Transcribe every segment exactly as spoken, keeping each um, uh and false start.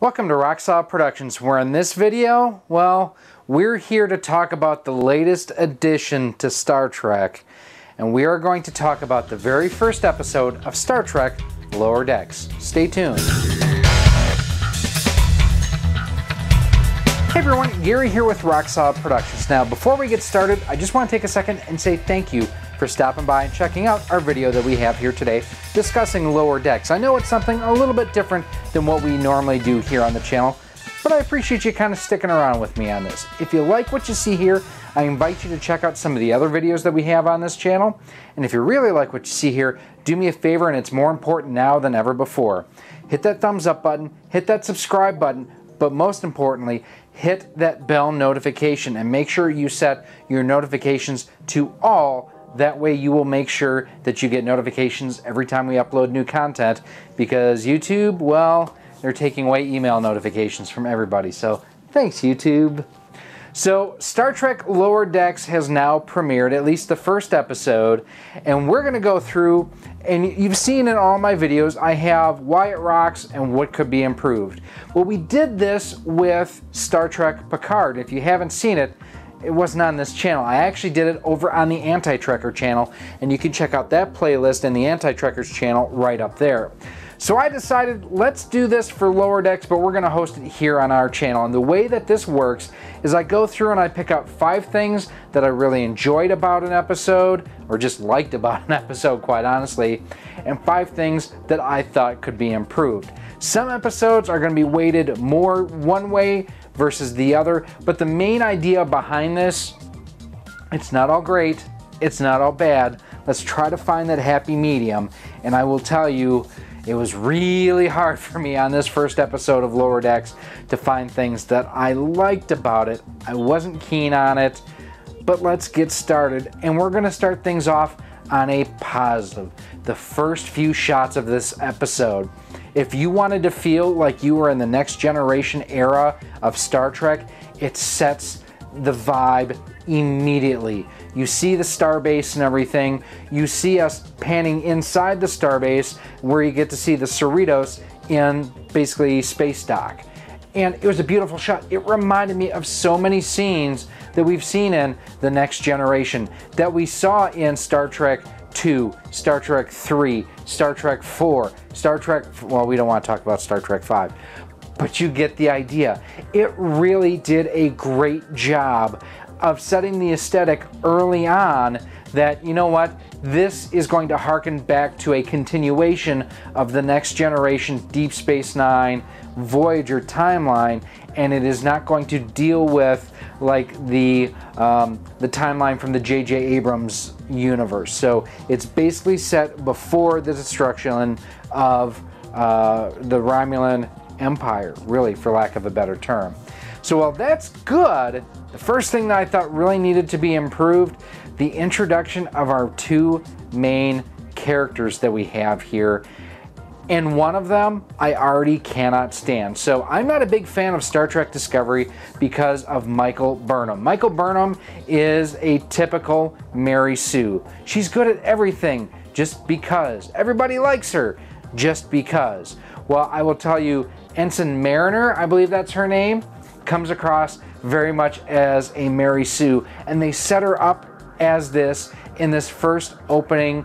Welcome to RoXolid Productions, where in this video, well, we're here to talk about the latest addition to Star Trek, and we are going to talk about the very first episode of Star Trek: Lower Decks. Stay tuned. Hey everyone, Gary here with RoXolid Productions. Now, before we get started, I just want to take a second and say thank you for stopping by and checking out our video that we have here today discussing Lower Decks. I know it's something a little bit different than what we normally do here on the channel, but I appreciate you kind of sticking around with me on this. If you like what you see here, I invite you to check out some of the other videos that we have on this channel. And if you really like what you see here, do me a favor, and it's more important now than ever before. Hit that thumbs up button, hit that subscribe button, but most importantly, hit that bell notification and make sure you set your notifications to all. That way you will make sure that you get notifications every time we upload new content, because YouTube, well, they're taking away email notifications from everybody. So thanks, YouTube. So Star Trek Lower Decks has now premiered, at least the first episode, and we're gonna go through, and you've seen in all my videos, I have why it rocks and what could be improved. Well, we did this with Star Trek Picard. If you haven't seen it, it wasn't on this channel. I actually did it over on the Anti-Trekker channel, and you can check out that playlist in the Anti-Trekkers channel right up there. So I decided, let's do this for Lower Decks, but we're gonna host it here on our channel. And the way that this works is I go through and I pick out five things that I really enjoyed about an episode, or just liked about an episode, quite honestly, and five things that I thought could be improved. Some episodes are gonna be weighted more one way versus the other, but the main idea behind this, it's not all great, it's not all bad. Let's try to find that happy medium. And I will tell you, it was really hard for me on this first episode of Lower Decks to find things that I liked about it. I wasn't keen on it, but let's get started. And we're gonna start things off on a positive. The first few shots of this episode. If you wanted to feel like you were in the Next Generation era of Star Trek, it sets the vibe immediately. You see the starbase and everything. You see us panning inside the starbase where you get to see the Cerritos in basically space dock. And it was a beautiful shot. It reminded me of so many scenes that we've seen in The Next Generation, that we saw in Star Trek two, Star Trek three, Star Trek four, Star Trek, well, we don't want to talk about Star Trek five, but you get the idea. It really did a great job of setting the aesthetic early on that, you know what, this is going to harken back to a continuation of the Next Generation Deep Space Nine Voyager timeline, and it is not going to deal with like the um, the timeline from the J J Abrams universe. So it's basically set before the destruction of uh, the Romulan Empire, really, for lack of a better term. So while that's good, the first thing that I thought really needed to be improved, the introduction of our two main characters that we have here. And one of them I already cannot stand. So I'm not a big fan of Star Trek Discovery because of Michael Burnham. Michael Burnham is a typical Mary Sue. She's good at everything just because. Everybody likes her just because. Well, I will tell you, Ensign Mariner, I believe that's her name, comes across very much as a Mary Sue, and they set her up as this in this first opening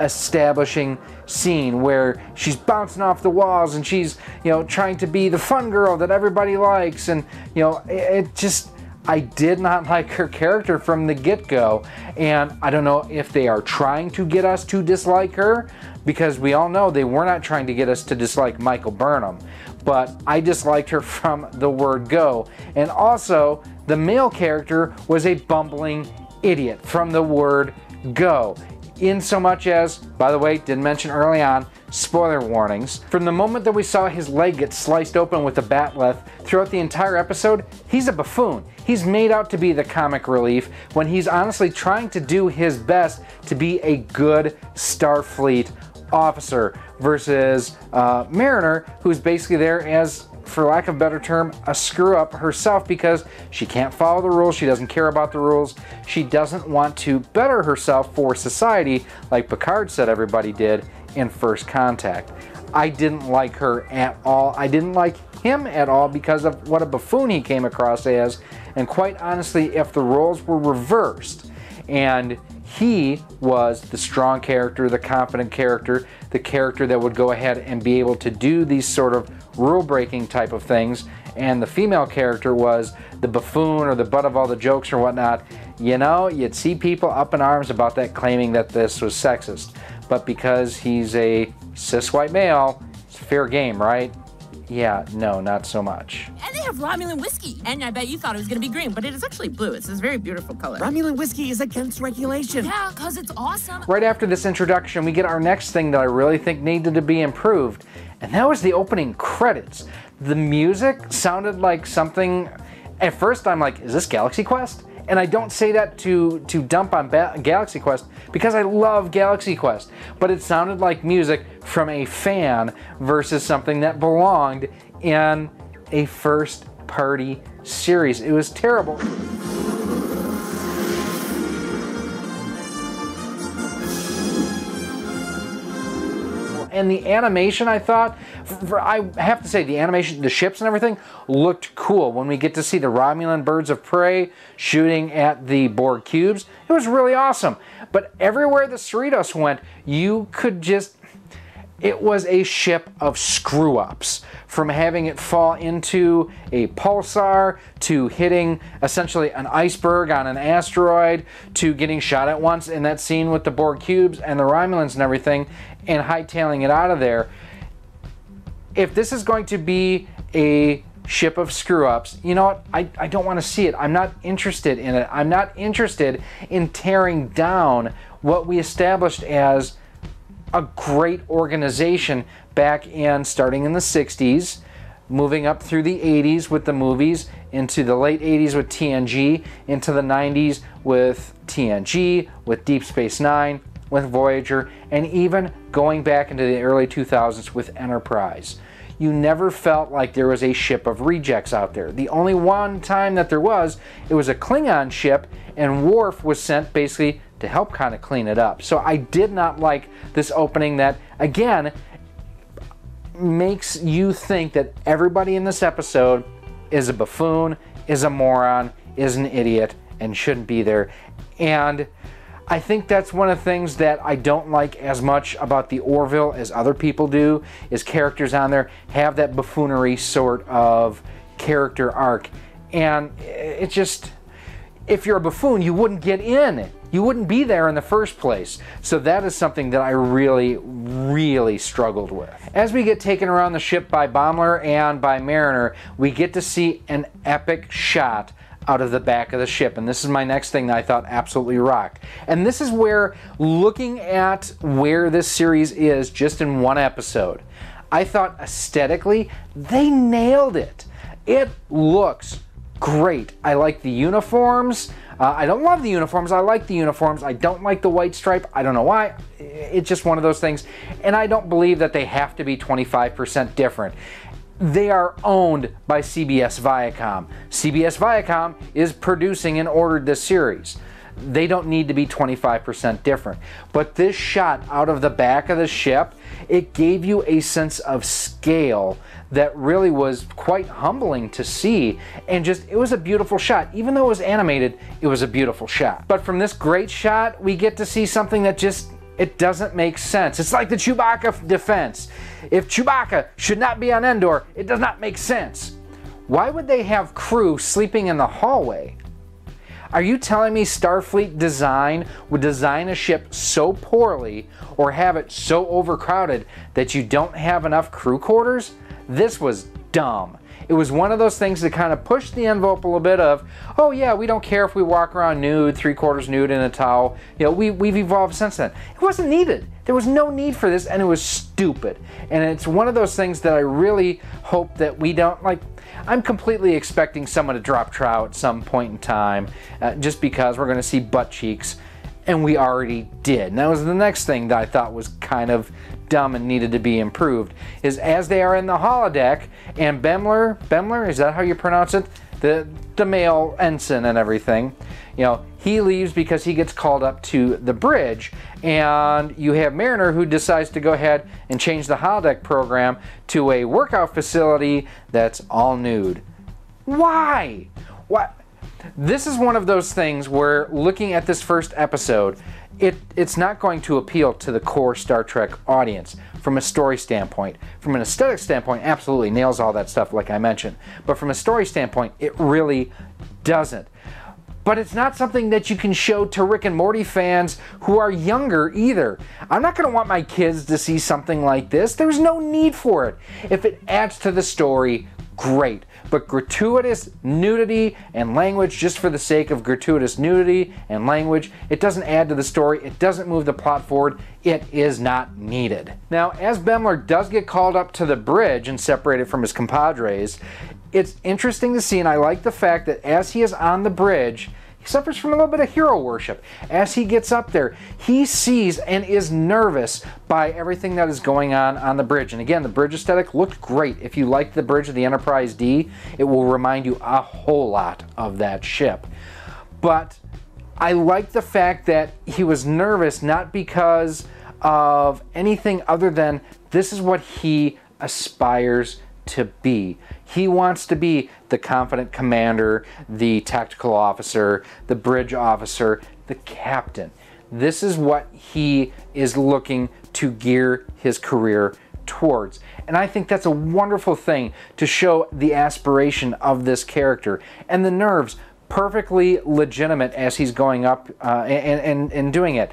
establishing scene where she's bouncing off the walls and she's, you know, trying to be the fun girl that everybody likes, and, you know, it, it just, I did not like her character from the get-go, and I don't know if they are trying to get us to dislike her, because we all know they were not trying to get us to dislike Michael Burnham, but I disliked her from the word go. And also, the male character was a bumbling idiot from the word go, in so much as, by the way, didn't mention early on, spoiler warnings, from the moment that we saw his leg get sliced open with a batleth throughout the entire episode, he's a buffoon. He's made out to be the comic relief when he's honestly trying to do his best to be a good Starfleet officer versus uh, Mariner, who's basically there as, for lack of a better term, a screw up herself because she can't follow the rules, she doesn't care about the rules, she doesn't want to better herself for society like Picard said everybody did in First Contact. I didn't like her at all. I didn't like him at all because of what a buffoon he came across as. And quite honestly, if the roles were reversed and he was the strong character, the confident character, the character that would go ahead and be able to do these sort of rule-breaking type of things, and the female character was the buffoon or the butt of all the jokes or whatnot, you know, you'd see people up in arms about that, claiming that this was sexist. But because he's a cis white male, it's fair game, right? Yeah, no, not so much. And they have Romulan whiskey. And I bet you thought it was going to be green, but it is actually blue. It's this very beautiful color. Romulan whiskey is against regulation. Yeah, because it's awesome. Right after this introduction, we get our next thing that I really think needed to be improved. And that was the opening credits. The music sounded like something... At first, I'm like, is this Galaxy Quest? And I don't say that to, to dump on ba Galaxy Quest, because I love Galaxy Quest. But it sounded like music from a fan versus something that belonged in a first-party series. It was terrible. And the animation, I thought, for, I have to say, the animation, the ships and everything looked cool. When we get to see the Romulan birds of prey shooting at the Borg cubes, it was really awesome. But everywhere the Cerritos went, you could just, it was a ship of screw-ups. From having it fall into a pulsar, to hitting essentially an iceberg on an asteroid, to getting shot at once in that scene with the Borg cubes and the Romulans and everything, and hightailing it out of there. If this is going to be a ship of screw-ups, you know what? I, I don't want to see it. I'm not interested in it. I'm not interested in tearing down what we established as a great organization back in, starting in the sixties, moving up through the eighties with the movies, into the late eighties with T N G, into the nineties with T N G, with Deep Space Nine, with Voyager, and even going back into the early two thousands with Enterprise. You never felt like there was a ship of rejects out there. The only one time that there was, it was a Klingon ship, and Worf was sent basically to help kind of clean it up. So I did not like this opening that, again, makes you think that everybody in this episode is a buffoon, is a moron, is an idiot, and shouldn't be there. And I think that's one of the things that I don't like as much about the Orville as other people do, is characters on there have that buffoonery sort of character arc. And it just, if you're a buffoon, you wouldn't get in. You wouldn't be there in the first place. So that is something that I really, really struggled with. As we get taken around the ship by Boimler and by Mariner, we get to see an epic shot out of the back of the ship. And this is my next thing that I thought absolutely rocked. And this is where, looking at where this series is just in one episode, I thought aesthetically, they nailed it. It looks great. I like the uniforms. Uh, I don't love the uniforms. I like the uniforms. I don't like the white stripe. I don't know why. It's just one of those things. And I don't believe that they have to be twenty-five percent different. They are owned by C B S Viacom. C B S Viacom is producing and ordered this series. They don't need to be twenty-five percent different. But this shot out of the back of the ship, it gave you a sense of scale that really was quite humbling to see. And just, it was a beautiful shot. Even though it was animated, it was a beautiful shot. But from this great shot, we get to see something that just, it doesn't make sense. It's like the Chewbacca defense. If Chewbacca should not be on Endor, it does not make sense. Why would they have crew sleeping in the hallway? Are you telling me Starfleet design would design a ship so poorly or have it so overcrowded that you don't have enough crew quarters? This was dumb. It was one of those things that kind of pushed the envelope a little bit of, oh yeah, we don't care if we walk around nude, three quarters nude in a towel. You know, we, we've evolved since then. It wasn't needed. There was no need for this, and it was stupid. And it's one of those things that I really hope that we don't, like, I'm completely expecting someone to drop trout at some point in time, uh, just because we're gonna see butt cheeks, and we already did. And that was the next thing that I thought was kind of dumb and needed to be improved, is as they are in the holodeck, and Boimler, Boimler, is that how you pronounce it? the, the male ensign and everything, you know, he leaves because he gets called up to the bridge, and you have Mariner who decides to go ahead and change the holodeck program to a workout facility that's all nude. Why? What? This is one of those things where, looking at this first episode, it, it's not going to appeal to the core Star Trek audience from a story standpoint. From an aesthetic standpoint, absolutely nails all that stuff like I mentioned. But from a story standpoint, it really doesn't. But it's not something that you can show to Rick and Morty fans who are younger either. I'm not going to want my kids to see something like this. There's no need for it. If it adds to the story, great, but gratuitous nudity and language just for the sake of gratuitous nudity and language, it doesn't add to the story, it doesn't move the plot forward, it is not needed. Now, as Boimler does get called up to the bridge and separated from his compadres, it's interesting to see, and I like the fact that as he is on the bridge, he suffers from a little bit of hero worship. As he gets up there, he sees and is nervous by everything that is going on on the bridge. And again, the bridge aesthetic looked great. If you liked the bridge of the Enterprise D, it will remind you a whole lot of that ship. But I like the fact that he was nervous not because of anything other than this is what he aspires to be. He wants to be the confident commander, the tactical officer, the bridge officer, the captain. This is what he is looking to gear his career towards. And I think that's a wonderful thing to show the aspiration of this character. And the nerves, perfectly legitimate as he's going up uh, and, and, and doing it.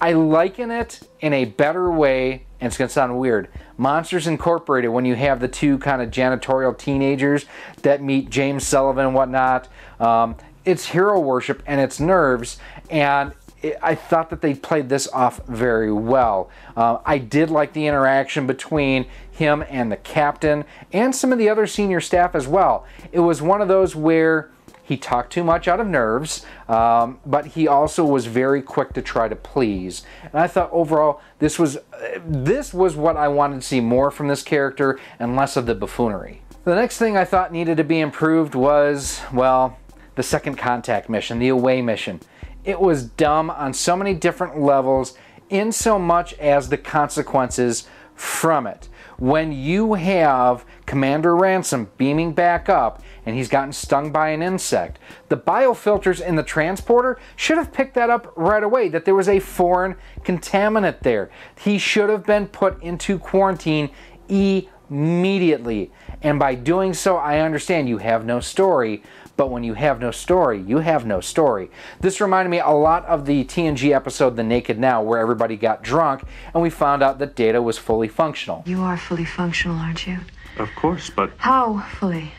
I liken it in a better way, and it's going to sound weird, Monsters Incorporated, when you have the two kind of janitorial teenagers that meet James Sullivan and whatnot. Um, it's hero worship and it's nerves, and it, I thought that they played this off very well. Uh, I did like the interaction between him and the captain and some of the other senior staff as well. It was one of those where he talked too much out of nerves, um, but he also was very quick to try to please. And I thought overall, this was, this was what I wanted to see more from this character and less of the buffoonery. The next thing I thought needed to be improved was, well, the second contact mission, the away mission. It was dumb on so many different levels, in so much as the consequences from it. When you have Commander Ransom beaming back up and he's gotten stung by an insect, the biofilters in the transporter should have picked that up right away, that there was a foreign contaminant there. He should have been put into quarantine immediately. And by doing so, I understand you have no story, but when you have no story, you have no story. This reminded me a lot of the T N G episode, The Naked Now, where everybody got drunk and we found out that Data was fully functional. You are fully functional, aren't you? Of course, but... How fully?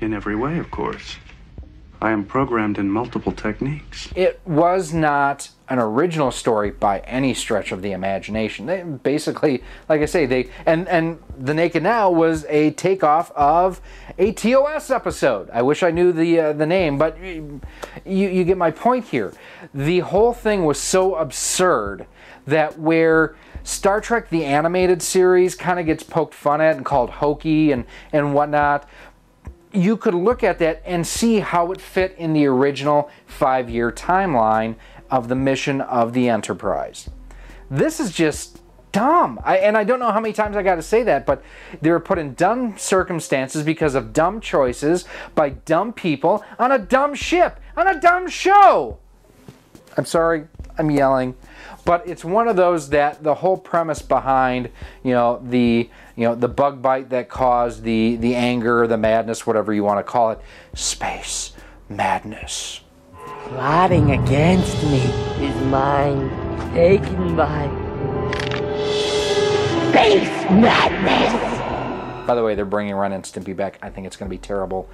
In every way, of course. I am programmed in multiple techniques. It was not an original story by any stretch of the imagination. They basically, like I say, they and and The Naked Now was a takeoff of a T O S episode. I wish I knew the uh, the name, but you you get my point here. The whole thing was so absurd that where Star Trek: The Animated Series kind of gets poked fun at and called hokey and and whatnot, you could look at that and see how it fit in the original five-year timeline of the mission of the Enterprise. This is just dumb. I, and I don't know how many times I got to say that, but they were put in dumb circumstances because of dumb choices by dumb people on a dumb ship, on a dumb show. I'm sorry, I'm yelling. But it's one of those that the whole premise behind, you know, the you know the bug bite that caused the the anger, the madness, whatever you want to call it, space madness. Plotting against me is mine, taken by space madness. By the way, they're bringing Ren and Stimpy back. I think it's going to be terrible.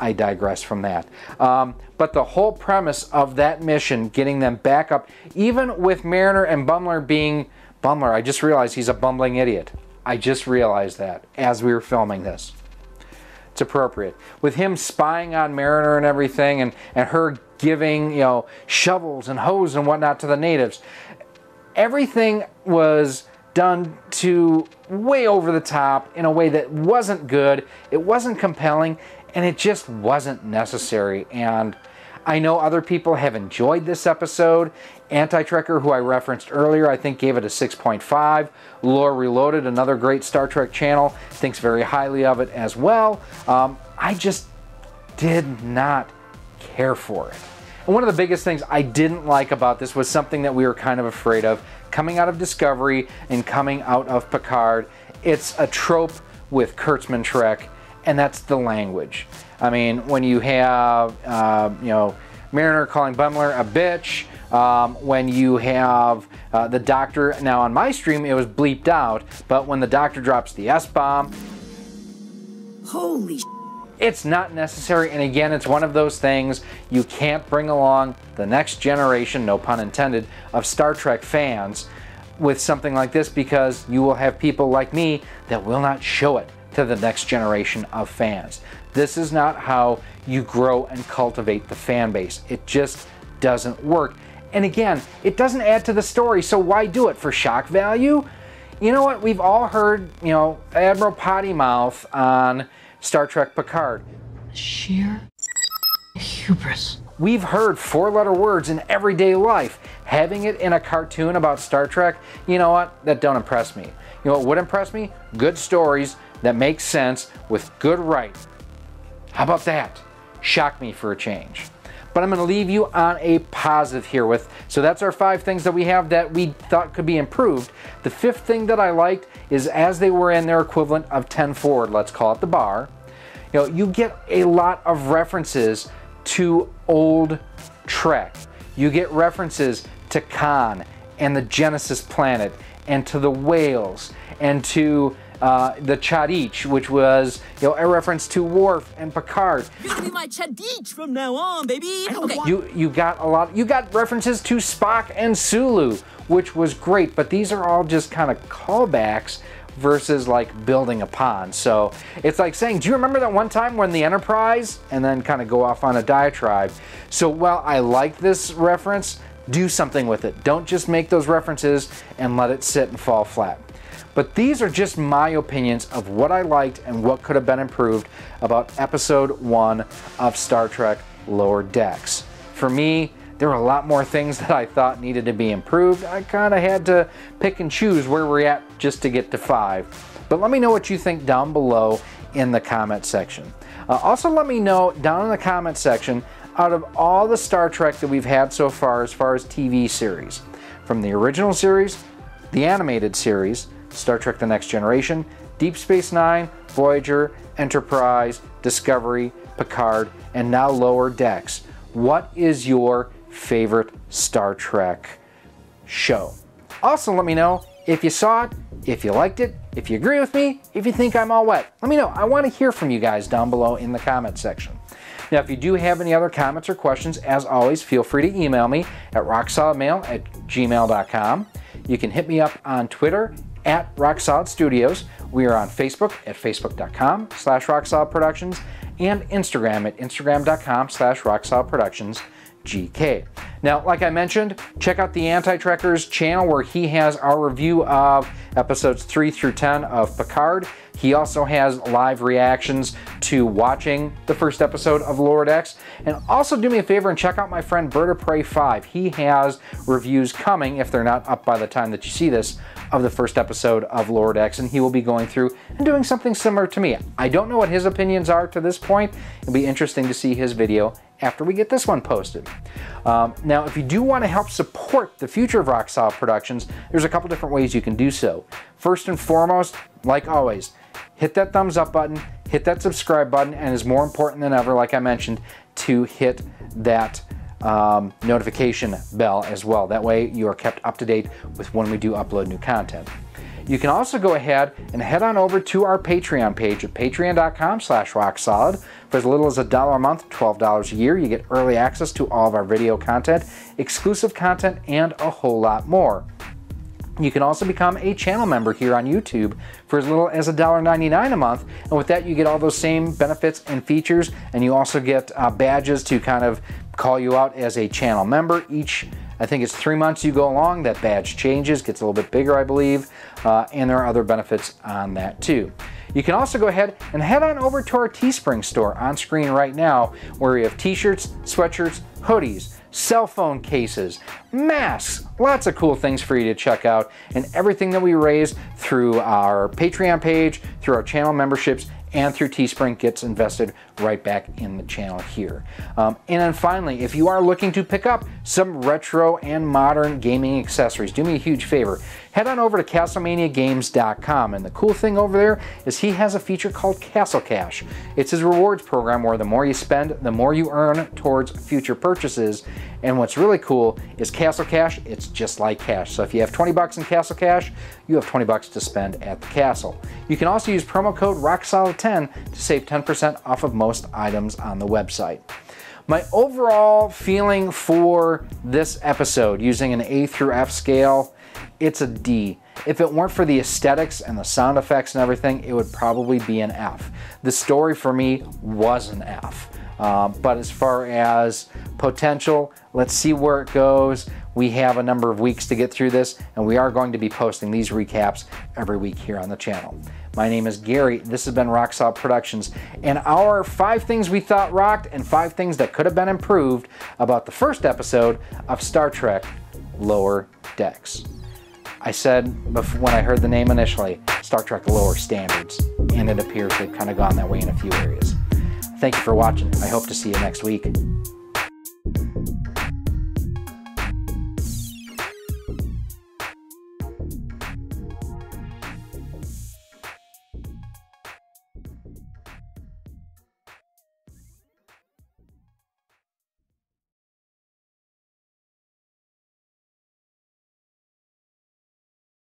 I digress from that. Um, but the whole premise of that mission, getting them back up, even with Mariner and Boimler being... Boimler, I just realized he's a bumbling idiot. I just realized that as we were filming this. It's appropriate. With him spying on Mariner and everything, and, and her giving, you know, shovels and hose and whatnot to the natives, everything was done to way over the top in a way that wasn't good, it wasn't compelling, and it just wasn't necessary. And I know other people have enjoyed this episode. Anti-Trekker, who I referenced earlier, I think gave it a six point five. Lore Reloaded, another great Star Trek channel, thinks very highly of it as well. Um, I just did not care for it. And one of the biggest things I didn't like about this was something that we were kind of afraid of. Coming out of Discovery and coming out of Picard, it's a trope with Kurtzman Trek, and that's the language. I mean, when you have, uh, you know, Mariner calling Boimler a bitch, um, when you have uh, the Doctor, now on my stream it was bleeped out, but when the Doctor drops the S-bomb, holy shit, it's not necessary. And again, it's one of those things you can't bring along the next generation, no pun intended, of Star Trek fans with something like this, because you will have people like me that will not show it to the next generation of fans. This is not how you grow and cultivate the fan base. It just doesn't work. And again, it doesn't add to the story, so why do it? For shock value? You know what? We've all heard, you know, Admiral Potty-Mouth on Star Trek Picard. Sheer hubris. We've heard four-letter words in everyday life. Having it in a cartoon about Star Trek, you know what? That don't impress me. You know what would impress me? Good stories that make sense with good writing. How about that? Shock me for a change. But I'm going to leave you on a positive here with, so that's our five things that we have that we thought could be improved. The fifth thing that I liked is, as they were in their equivalent of ten forward, let's call it the bar, you know, you get a lot of references to old Trek. You get references to Khan and the Genesis planet and to the whales and to Uh, the Chadich, which was, you know, a reference to Worf and Picard. You're gonna be my Chadich from now on, baby. Okay. You you got a lot. You got references to Spock and Sulu, which was great. But these are all just kind of callbacks versus like building upon. So it's like saying, do you remember that one time when the Enterprise, and then kind of go off on a diatribe. So while I like this reference, do something with it. Don't just make those references and let it sit and fall flat. But these are just my opinions of what I liked and what could have been improved about episode one of Star Trek Lower Decks. For me, there were a lot more things that I thought needed to be improved. I kind of had to pick and choose where we're at just to get to five. But let me know what you think down below in the comment section. Uh, also let me know down in the comment section, out of all the Star Trek that we've had so far as far as T V series, from the original series, the animated series, Star Trek The Next Generation, Deep Space Nine, Voyager, Enterprise, Discovery, Picard, and now Lower Decks. What is your favorite Star Trek show? Also let me know if you saw it, if you liked it, if you agree with me, if you think I'm all wet. Let me know. I want to hear from you guys down below in the comment section. Now, if you do have any other comments or questions, as always, feel free to email me at rock solid mail at gmail dot com. You can hit me up on Twitter at RoXolid Studios. We are on Facebook at facebook dot com slash RoXolid Productions and Instagram at instagram dot com slash RoXolid Productions G K. Now, like I mentioned, check out the Anti-Trekkers channel where he has our review of episodes three through ten of Picard. He also has live reactions to watching the first episode of Lower Decks. And also do me a favor and check out my friend Bird O Prey five. He has reviews coming, if they're not up by the time that you see this, of the first episode of Lower Decks, and he will be going through and doing something similar to me. I don't know what his opinions are to this point. It'll be interesting to see his video after we get this one posted. Um, now, if you do want to help support the future of RoXolid Productions, there's a couple different ways you can do so. First and foremost, like always, hit that thumbs up button, hit that subscribe button, and is more important than ever, like I mentioned, to hit that um, notification bell as well. That way you are kept up to date with when we do upload new content. You can also go ahead and head on over to our Patreon page at patreon dot com slash rock solid. For as little as a dollar a month, twelve dollars a year, you get early access to all of our video content, exclusive content, and a whole lot more. You can also become a channel member here on YouTube for as little as a dollar ninety-nine a month, and with that you get all those same benefits and features, and you also get uh, badges to kind of call you out as a channel member. Each, I think it's three months you go along, that badge changes, gets a little bit bigger I believe, uh, and there are other benefits on that too. You can also go ahead and head on over to our Teespring store on screen right now, where we have t-shirts, sweatshirts, hoodies, cell phone cases, masks, lots of cool things for you to check out, and everything that we raise through our Patreon page, through our channel memberships, and through Teespring gets invested right back in the channel here. Um, and then finally, if you are looking to pick up some retro and modern gaming accessories, do me a huge favor, head on over to Castle Mania Games dot com, and the cool thing over there is he has a feature called Castle Cash. It's his rewards program where the more you spend, the more you earn towards future purchases. And what's really cool is Castle Cash, it's just like cash. So if you have twenty bucks in Castle Cash, you have twenty bucks to spend at the Castle. You can also use promo code RoXolid ten to save ten percent off of most items on the website. My overall feeling for this episode, using an A through F scale, it's a D. If it weren't for the aesthetics and the sound effects and everything, it would probably be an F. The story for me was an F. Uh, but as far as potential, let's see where it goes. We have a number of weeks to get through this, and we are going to be posting these recaps every week here on the channel. My name is Gary. This has been RoXolid Productions, and our five things we thought rocked and five things that could have been improved about the first episode of Star Trek Lower Decks. I said before, when I heard the name initially, Star Trek Lower Standards, and it appears they've kind of gone that way in a few areas. Thank you for watching. I hope to see you next week.